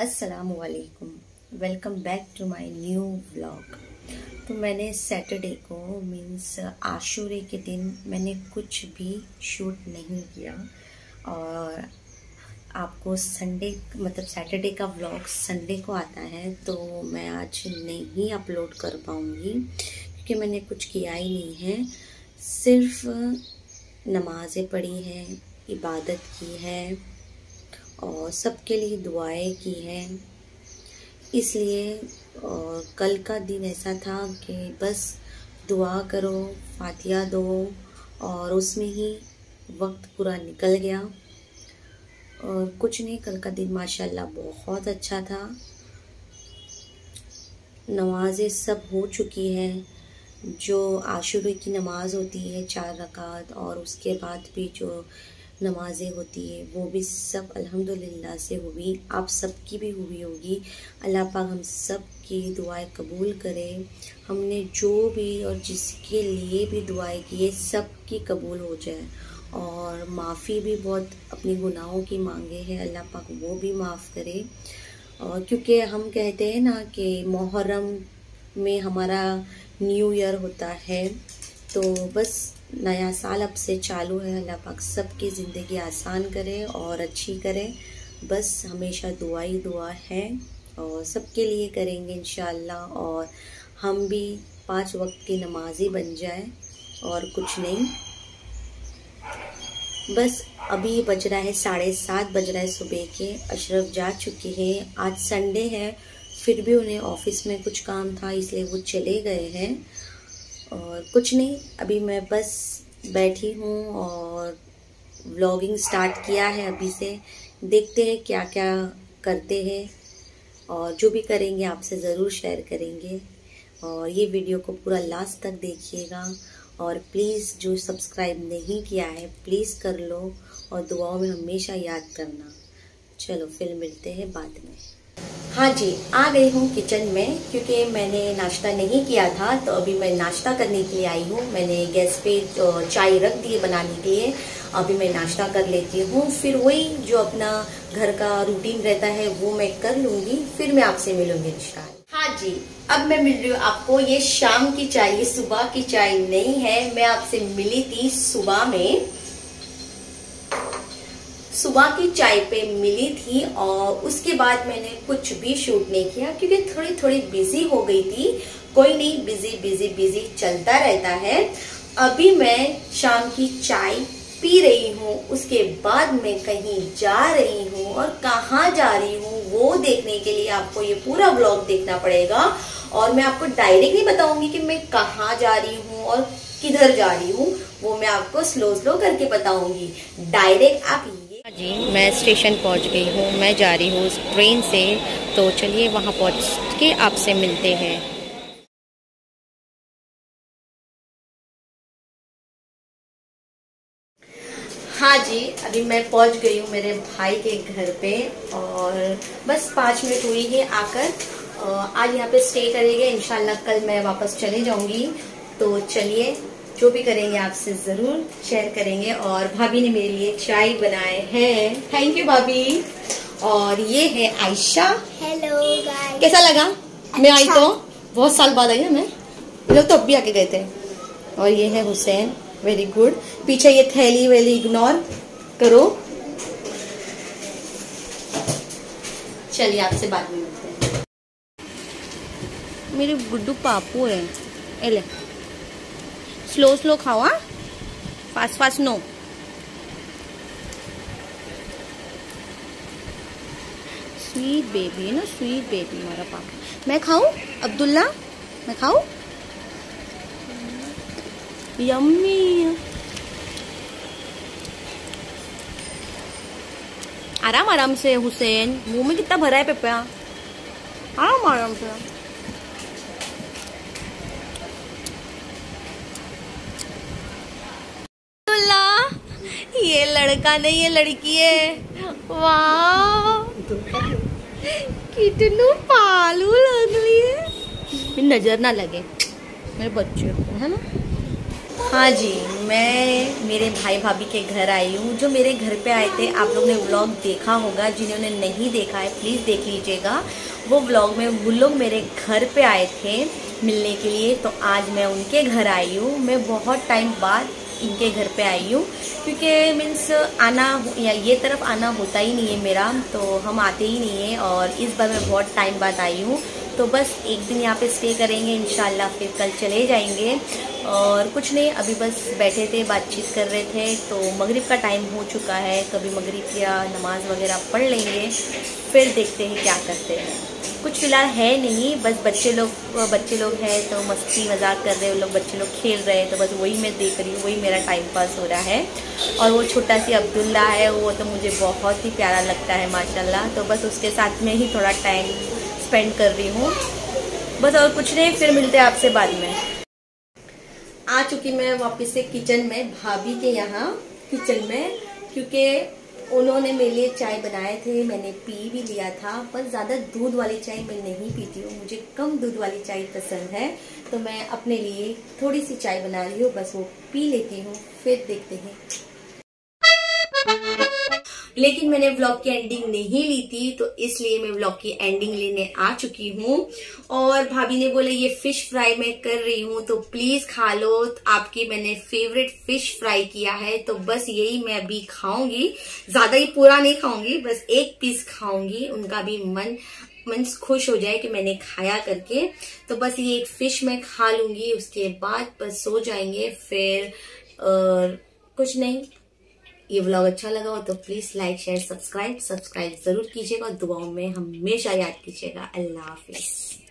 अस्सलामुअलैकुम, welcome back to my new vlog. तो मैंने सैटरडे को मीन्स आशूरे के दिन मैंने कुछ भी शूट नहीं किया और आपको संडे मतलब सैटरडे का व्लॉग संडे को आता है, तो मैं आज नहीं अपलोड कर पाऊँगी क्योंकि मैंने कुछ किया ही नहीं है। सिर्फ नमाज़ें पढ़ी हैं, इबादत की है और सबके लिए दुआएं की हैं, इसलिए। और कल का दिन ऐसा था कि बस दुआ करो, फातिहा दो और उसमें ही वक्त पूरा निकल गया और कुछ नहीं। कल का दिन माशाल्लाह बहुत अच्छा था। नमाज़ें सब हो चुकी हैं, जो आशूरे की नमाज़ होती है 4 रकात और उसके बाद भी जो नमाज़ें होती है वो भी सब अल्हम्दुलिल्लाह से हुई, आप सबकी भी हुई होगी। अल्लाह पाक हम सब की दुआएं कबूल करे। हमने जो भी और जिसके लिए भी दुआएं की है सब की कबूल हो जाए और माफ़ी भी बहुत अपने गुनाहों की मांगे हैं, अल्लाह पाक वो भी माफ़ करे। और क्योंकि हम कहते हैं ना कि मुहर्रम में हमारा न्यू ईयर होता है, तो बस नया साल अब से चालू है। अल्लाह पाक सबकी ज़िंदगी आसान करे और अच्छी करे। बस हमेशा दुआ ही दुआ है और सबके लिए करेंगे इंशाल्लाह। और हम भी 5 वक्त की नमाज़ी बन जाए और कुछ नहीं। बस अभी बज रहा है 7:30 बज रहा है सुबह के। अशरफ जा चुके हैं, आज संडे है फिर भी उन्हें ऑफिस में कुछ काम था इसलिए वो चले गए हैं। और कुछ नहीं, अभी मैं बस बैठी हूँ और व्लॉगिंग स्टार्ट किया है अभी से। देखते हैं क्या क्या करते हैं और जो भी करेंगे आपसे ज़रूर शेयर करेंगे। और ये वीडियो को पूरा लास्ट तक देखिएगा और प्लीज़ जो सब्सक्राइब नहीं किया है प्लीज़ कर लो और दुआओं में हमेशा याद करना। चलो फिर मिलते हैं बाद में। हाँ जी, आ गई हूँ किचन में क्योंकि मैंने नाश्ता नहीं किया था, तो अभी मैं नाश्ता करने के लिए आई हूँ। मैंने गैस पे चाय रख दी है बनाने के लिए, अभी मैं नाश्ता कर लेती हूँ। फिर वही जो अपना घर का रूटीन रहता है वो मैं कर लूँगी, फिर मैं आपसे मिलूँगी इंशाल्लाह। हाँ जी, अब मैं मिल रही हूँ आपको। ये शाम की चाय, ये सुबह की चाय नहीं है। मैं आपसे मिली थी सुबह में, सुबह की चाय पे मिली थी और उसके बाद मैंने कुछ भी शूट नहीं किया क्योंकि थोड़ी बिजी हो गई थी। कोई नहीं, बिजी चलता रहता है। अभी मैं शाम की चाय पी रही हूँ, उसके बाद मैं कहीं जा रही हूँ और कहाँ जा रही हूँ वो देखने के लिए आपको ये पूरा व्लॉग देखना पड़ेगा। और मैं आपको डायरेक्टली बताऊंगी कि मैं कहाँ जा रही हूँ और किधर जा रही हूँ, वो मैं आपको स्लो करके बताऊंगी। डायरेक्ट आप जी, मैं स्टेशन पहुंच गई हूँ, मैं जा रही हूँ उस ट्रेन से। तो चलिए वहाँ पहुँच के आपसे मिलते हैं। हाँ जी, अभी मैं पहुँच गई हूँ मेरे भाई के घर पे और बस 5 मिनट हुई है आकर। आज यहाँ पे स्टे करेंगे इंशाल्लाह, कल मैं वापस चले जाऊँगी। तो चलिए जो भी करेंगे आपसे जरूर शेयर करेंगे। और भाभी ने मेरे लिए चाय बनाए हैं, थैंक यू भाभी। और ये है आयशा। हेलो गाइस, कैसा लगा? अच्छा। मैं आई तो बहुत साल बाद आई हूँ, मैं लोग तो अब भी आके गए थे। और ये है हुसैन, वेरी गुड। पीछे ये थैली वैली इग्नोर करो। चलिए आपसे बाद में मिलते हैं। मेरे गुड्डू पापू है, एले स्लो खाओ, हाँ फास्ट नो। स्वीट बेबी है ना, स्वीट बेबी हमारा पापा। मैं खाऊं अब्दुल्ला, मैं खाऊं? यम्मी। आराम से हुसैन, मुंह में कितना भरा है पेपा, आराम से। ये लड़का नहीं है, लड़की है। वाह, कितनू पालू लग रही है। नजर ना लगे मेरे बच्चे को, है ना। हाँ जी, मैं मेरे भाई भाभी के घर आई हूँ, जो मेरे घर पे आए थे। आप लोग ने व्लॉग देखा होगा, जिन्होंने नहीं देखा है प्लीज़ देख लीजिएगा। वो व्लॉग में वो लोग मेरे घर पे आए थे मिलने के लिए, तो आज मैं उनके घर आई हूँ। मैं बहुत टाइम बाद इनके घर पे आई हूँ, क्योंकि मीन्स आना या ये तरफ आना होता ही नहीं है मेरा, तो हम आते ही नहीं है। और इस बार मैं बहुत टाइम बाद आई हूँ, तो बस एक दिन यहाँ पे स्टे करेंगे इंशाल्लाह, फिर कल चले जाएंगे। और कुछ नहीं, अभी बस बैठे थे, बातचीत कर रहे थे। तो मगरिब का टाइम हो चुका है, कभी मगरिब की नमाज़ वगैरह पढ़ लेंगे, फिर देखते हैं क्या करते हैं। कुछ फिलहाल है नहीं, बस बच्चे लोग हैं तो मस्ती मजाक कर रहे हैं, वो लोग बच्चे लोग खेल रहे हैं, तो बस वही मैं देख रही हूँ, वही मेरा टाइम पास हो रहा है। और वो छोटा सी अब्दुल्ला है, वो तो मुझे बहुत ही प्यारा लगता है माशाल्लाह, तो बस उसके साथ में ही थोड़ा टाइम स्पेंड कर रही हूँ बस, और कुछ नहीं। फिर मिलते हैं आपसे बाद में। आ चुकी मैं वापस से किचन में, भाभी के यहाँ किचन में, क्योंकि उन्होंने मेरे लिए चाय बनाए थे, मैंने पी भी लिया था। पर ज़्यादा दूध वाली चाय मैं नहीं पीती हूँ, मुझे कम दूध वाली चाय पसंद है, तो मैं अपने लिए थोड़ी सी चाय बना रही हूँ, बस वो पी लेती हूँ, फिर देखते हैं। लेकिन मैंने व्लॉग की एंडिंग नहीं ली थी, तो इसलिए मैं व्लॉग की एंडिंग लेने आ चुकी हूँ। और भाभी ने बोले ये फिश फ्राई मैं कर रही हूँ, तो प्लीज खा लो, आपकी मैंने फेवरेट फिश फ्राई किया है, तो बस यही मैं अभी खाऊंगी। ज्यादा ही पूरा नहीं खाऊंगी, बस एक पीस खाऊंगी, उनका भी मन खुश हो जाए कि मैंने खाया करके। तो बस ये एक फिश मैं खा लूंगी, उसके बाद बस सो जाएंगे फिर, और कुछ नहीं। ये व्लॉग अच्छा लगा हो तो प्लीज लाइक शेयर सब्सक्राइब जरूर कीजिएगा, और दुआओं में हमेशा याद कीजिएगा। अल्लाह हाफिज।